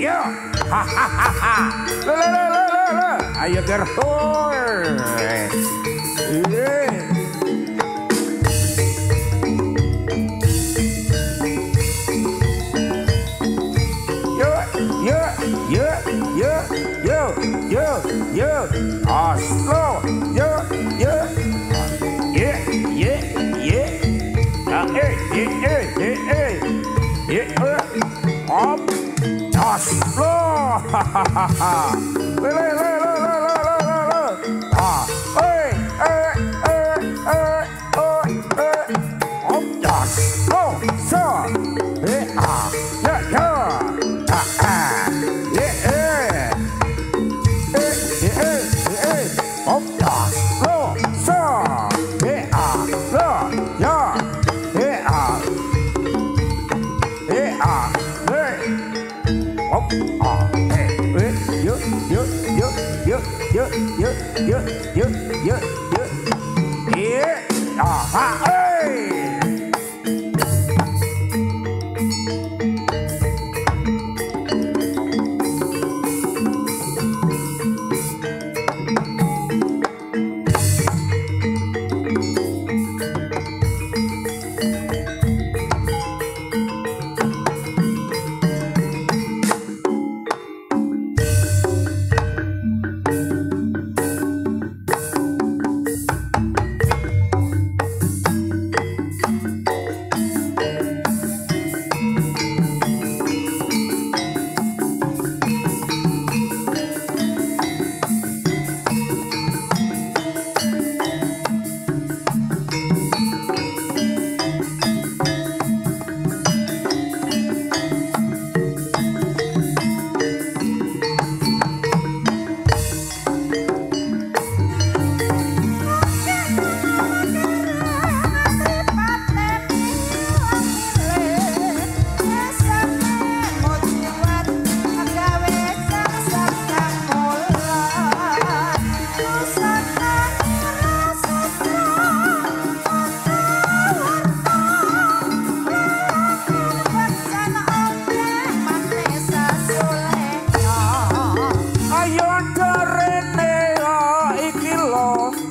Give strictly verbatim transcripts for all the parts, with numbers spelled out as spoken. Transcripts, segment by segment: yo, hahaha, lelelelelele, ayo gerhor. Yo, yo, yo, yo, yo, yo, yo, Oslo, yo, yo, ye, ye, ye, eh, eh, eh, eh, eh, ye, om. Oslo, hahaha, lele lele lele lele, ah, eh eh eh eh eh eh, om Oslo, so, eh ah, ya ya, ah ah, eh eh, eh eh eh, om Oslo, so, eh ah, lo, ya, eh ah, eh ah, eh. Op, ah, eh, eh, yo, yo, yo, yo, yo, yo, yo, yo, yo, yo, eh, ah, ah, eh.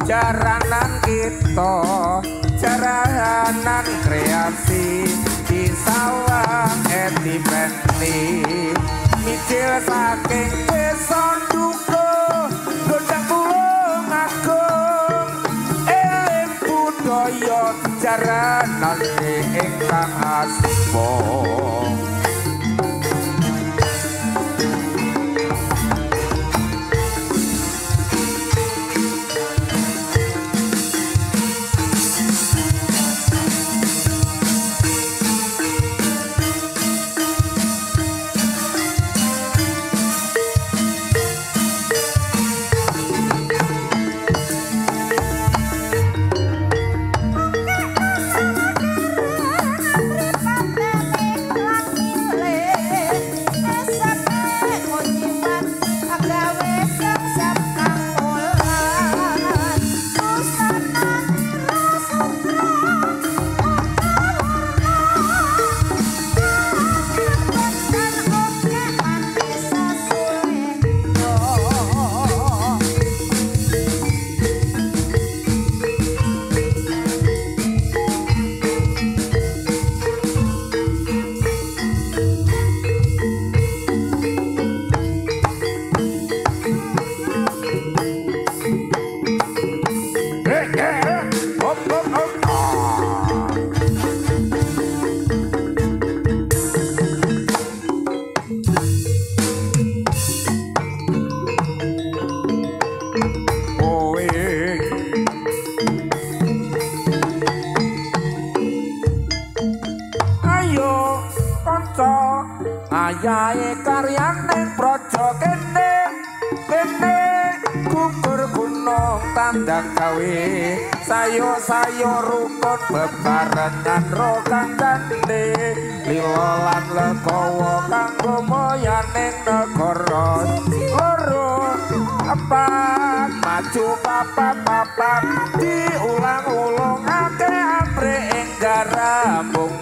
Jaranan kita, jaranan kreasi di sawah eti benti, mikir saking peson duko, godang bulung agung, eleng budoyo jaranan ingkang asma. Ayahe karyaning praja kene kene gugur gunung tandang gawe sayo-sayo rukun bebarengan ro kancane lila lan legawa kanggo moyaning negara loro empat maju papat-papat diulang-ulungake amre ing garamung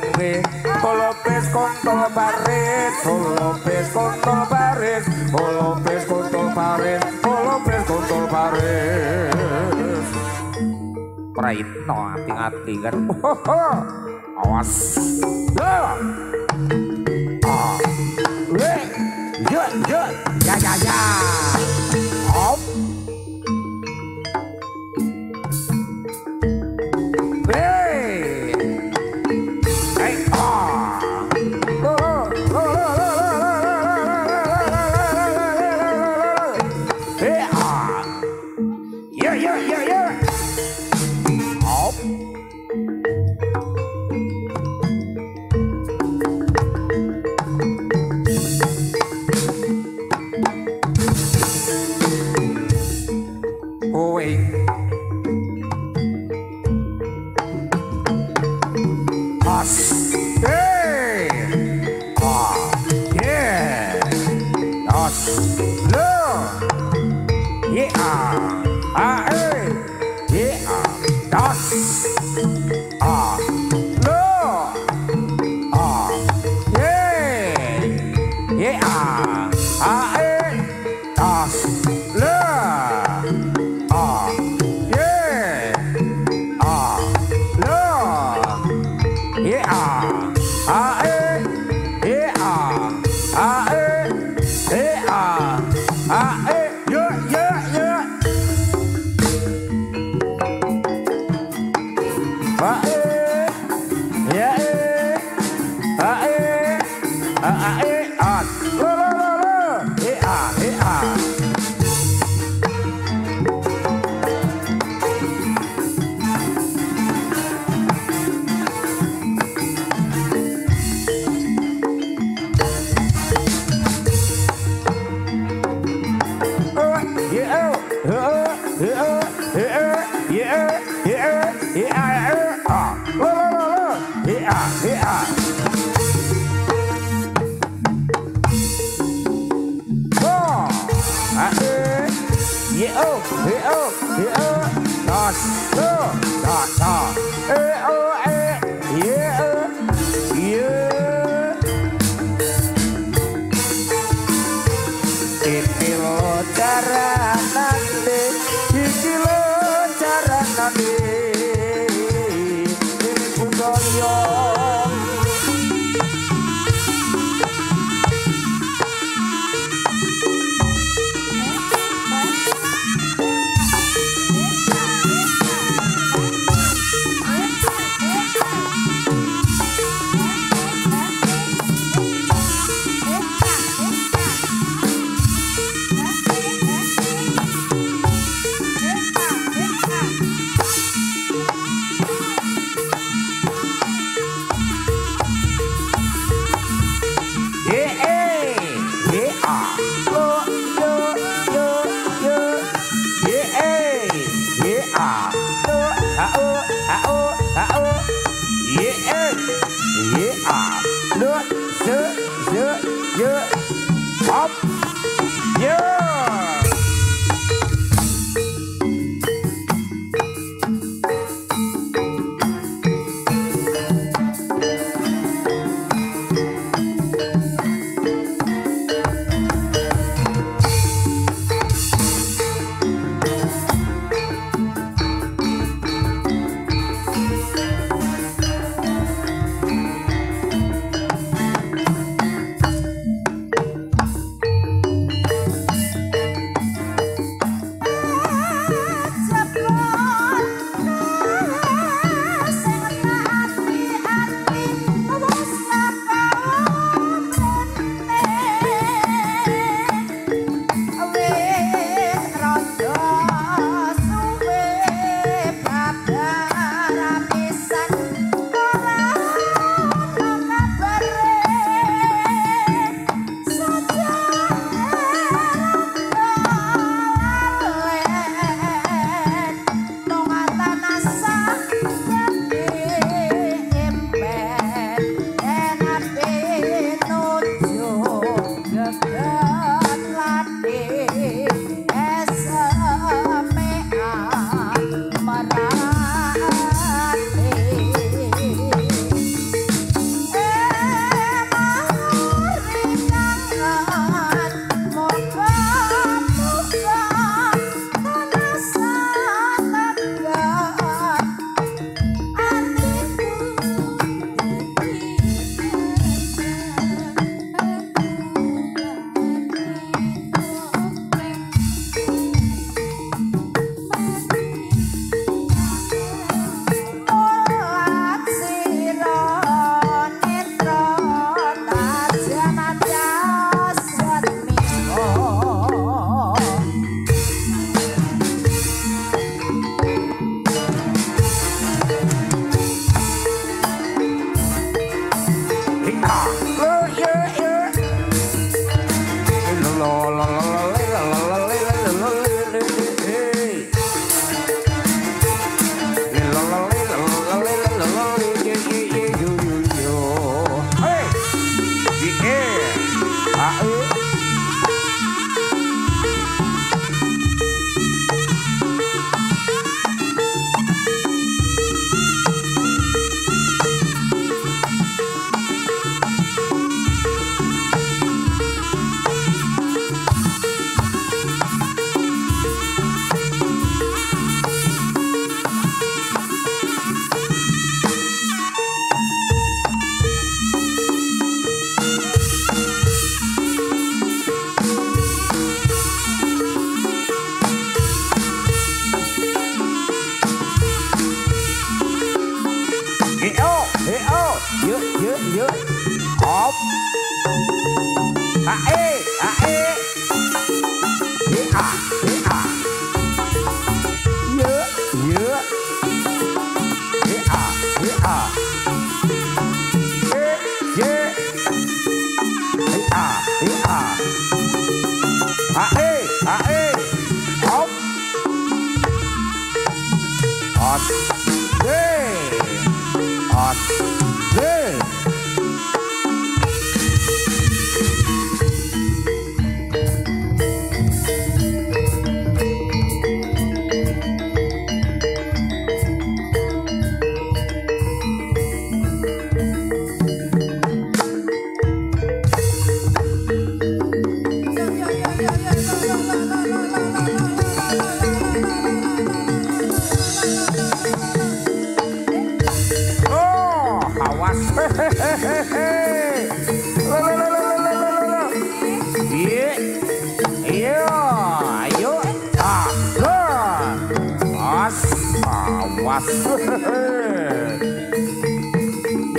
kolopes kontol baris Holopes Kota Paris, Holopes Kota Paris, Holopes Kota Paris. Praitno hati-hati kan. Awas. Lah. Ah. Le. Yo yo. Ya ya ya. Op. Budoyo yuk yuk op ae ae ea ea yuk yuk ea ea e ye ea ea ae ae op op de op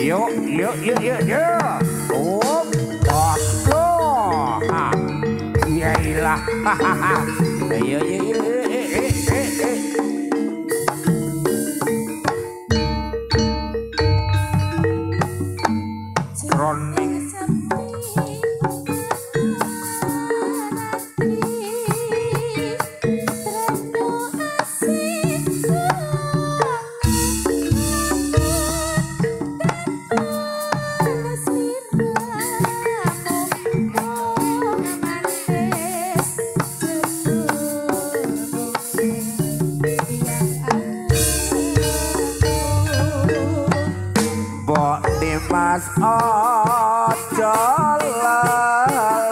yo yo yo yo yo oh bos loh yailah hahaha yo yo yo eh eh eh kron Mas ojo lewat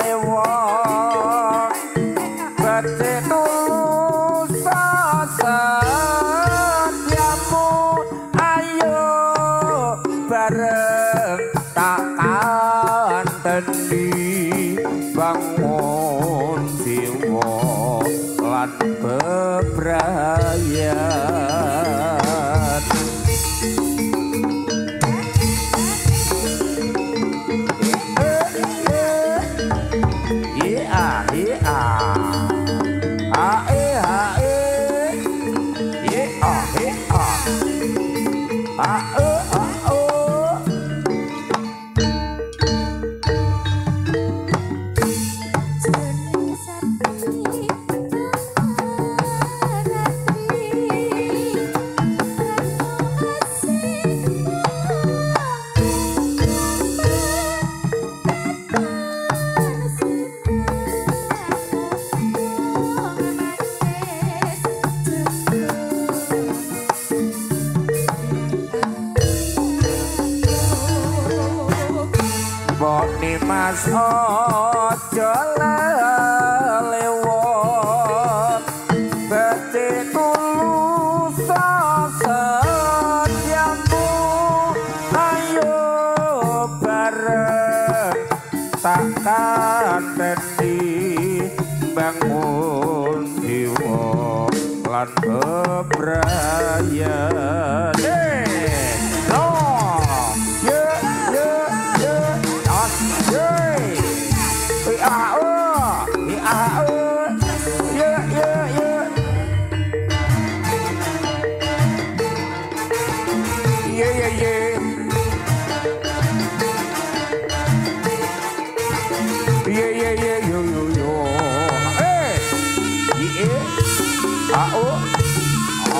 betul sesediamu ayo bareng takkan teni bangun jiwa lan bebraya. Mas ojo lewat beti tulus sesediamu ayo bareng takkan teni bangun jiwa lan bebraya A O O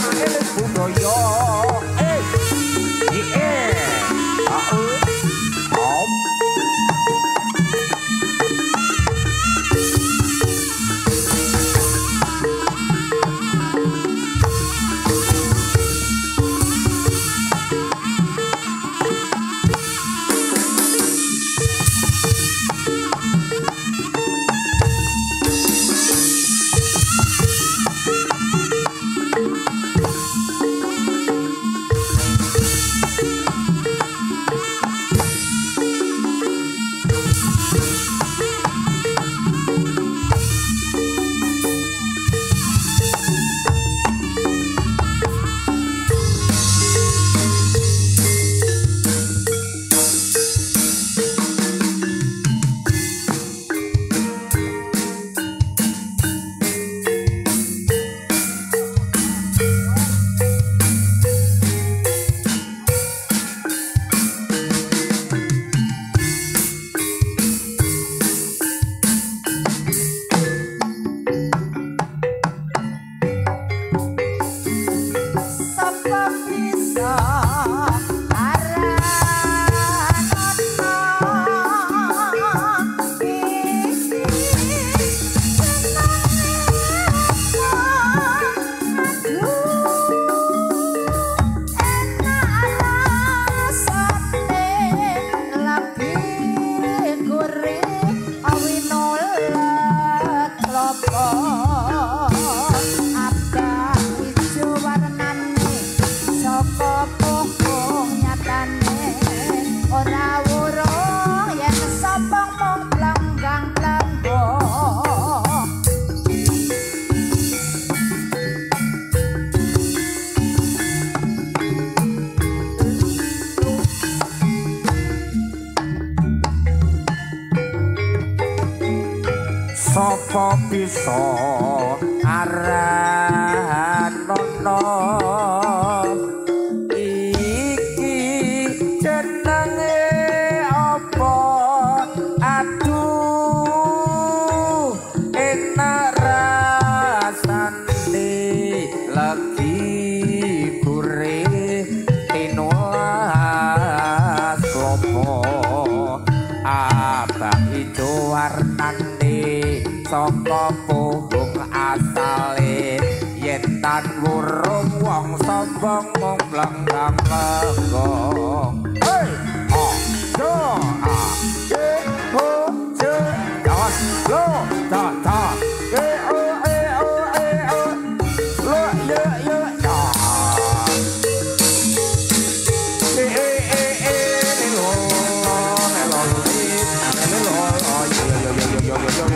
Eleng Budoyo. Hey, yeah, uh, om. Sopo bisa aranono iki jenenge apa? Aduh, enak rasane lagi gurih tinulas klopo abang ijo warnane saka punggung asale yen tan wurung wong sombong mung blenggang lenggong. Hey, oh do a e ho je das lo da da e o e o e o lo ye ye da e e e e lo lo lo lo yo yo yo yo yo.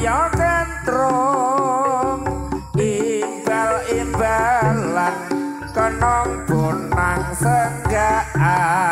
Yeah! Ah!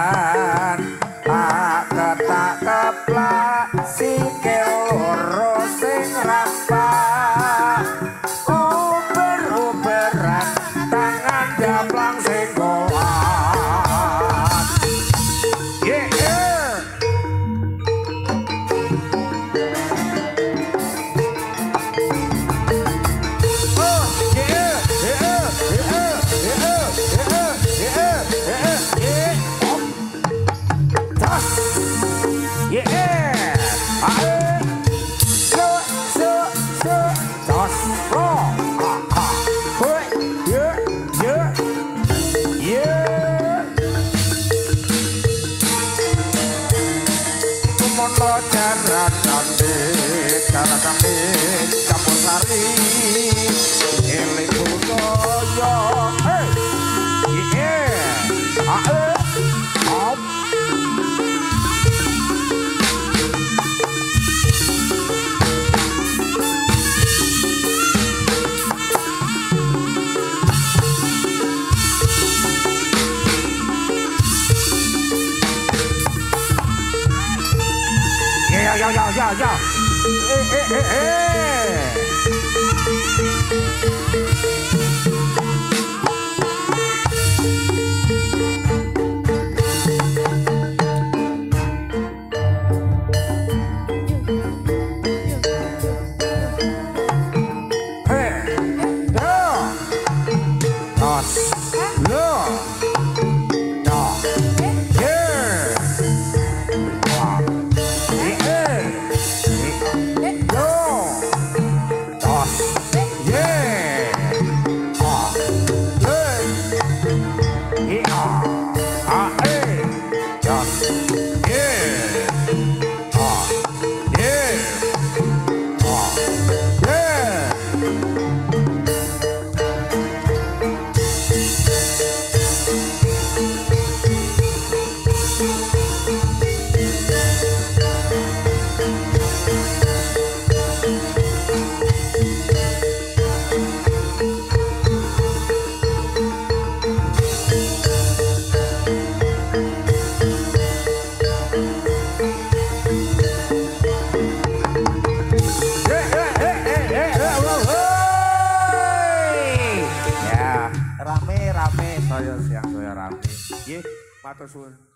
Matur suwun.